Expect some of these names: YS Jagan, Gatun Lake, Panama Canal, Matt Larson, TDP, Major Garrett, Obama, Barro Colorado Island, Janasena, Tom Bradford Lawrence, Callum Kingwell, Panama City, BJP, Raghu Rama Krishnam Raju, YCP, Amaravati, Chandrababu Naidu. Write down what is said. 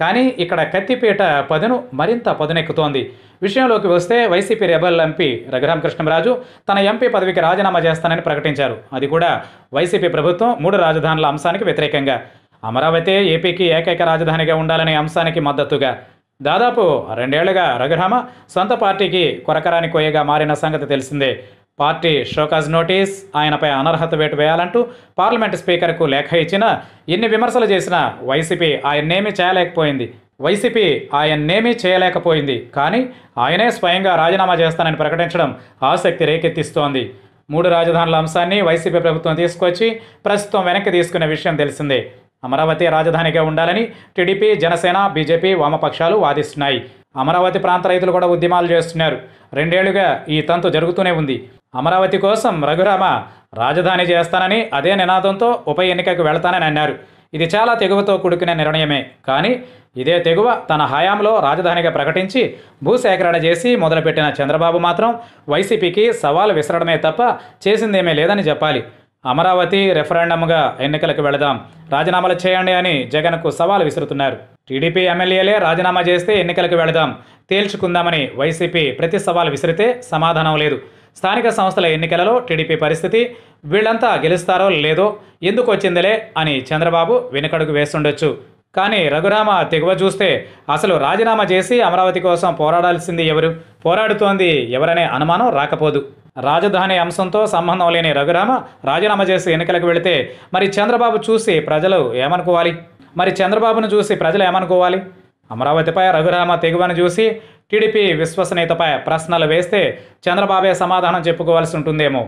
Kani Ikkada Kattipeta Padanu Marinta Padanekutondi Vishayamloki Vaste YCP Rebel MP Raghu Rama Krishnam Raju Tana MP Padaviki Rajinama Chestanani Prakatincharu Adi Kuda YCP Prabhutvam Moodu Rajadhanula Amsaniki Vyatirikanga Amaravati APki Ekaika Rajadhaniga Undalane Amsaniki Maddatuga Dadapu Rendelluga Raghu Rama Santa Partiki Korakarani Koyaga Marina Sangati Telisinde Party Shokas Notice, Ayanapay Anarhata Vet Valantu, Parliament Speaker Kulek Haichina, Inni Vimersala Jesina, YCP, I name a Chalek Poindi, YCP, I name a Chalek Poindi, Kani, Ayane Swanga Rajanama Jastan and Prakatentium, Asekti Reketistondi, Moodu Rajadhanula Amsanni, YCP Prabhutvam Teskochi, Prastham Venaki Tiskunna Vishayam Telisinde, Amaravati Rajadhaniga Undalani, TDP, Janasena, BJP, Vamapakshalu, Vadistunnayi, Amaravati Pranta Raithulu Kuda Uddyamalu Chestunnadu, Rendelluga, Ee Tantu Jarugutune Undi. Amaravati Kosam, Raghu Rama, Rajadhani Chestanani, Ade Ninadamto, Upa Enikakaku Veltanani Annaru. Idi Chala Teguvato Kudukina Nirnayame, Kani, Ide Teguva, Tana Hayamlo, Rajadhaniga Prakatinchi, Bhusekarana Chesi, Modalupettina Chandrababu Matram, YCPki, Saval Visaradame Tappa, Chesindemi Ledani Cheppali. Amaravati Referendumga, Enikalaku Veladam, Rajinamal Cheyandi Ani, Jaganku Saval Visurutunnaru. TDP MLALE, Rajinama Cheste, Enikalaku Veladam, Telchukundamani, YCP, Prati Saval Visirite, Samadhanam Ledu. స్థానిక సంస్థల ఎన్నికలలో TDP పరిస్థితి వీళ్ళంతా గెలుస్తారో లేదో ఎందుకు వచ్చిందిలే అని చంద్రబాబు వెనకడుగు వేస్తుండొచ్చు కానీ రఘు రామ తెగువ చూస్తే అసలు రాజీనామా చేసి అమరావతి కోసం పోరాడాల్సింది ఎవరు పోరాడుతోంది ఎవరనే అనుమానం రాకపోదు రాజధాని అంశంతో సంబంధం లేని రఘు రామ రాజీనామా చేసి ఎన్నికలకు వెళ్తే మరి చంద్రబాబు చూసి ప్రజలు ఏమనుకోవాలి మరి చంద్రబాబును చూసి ప్రజలు ఏమనుకోవాలి అమరావతిపై రఘు రామ తెగువను చూసి TDP విశ్వసనీయతపై ప్రశ్నలు వేస్తే చంద్రబాబే సమాధానం చెప్పుకోవాల్సి ఉంటుందేమో.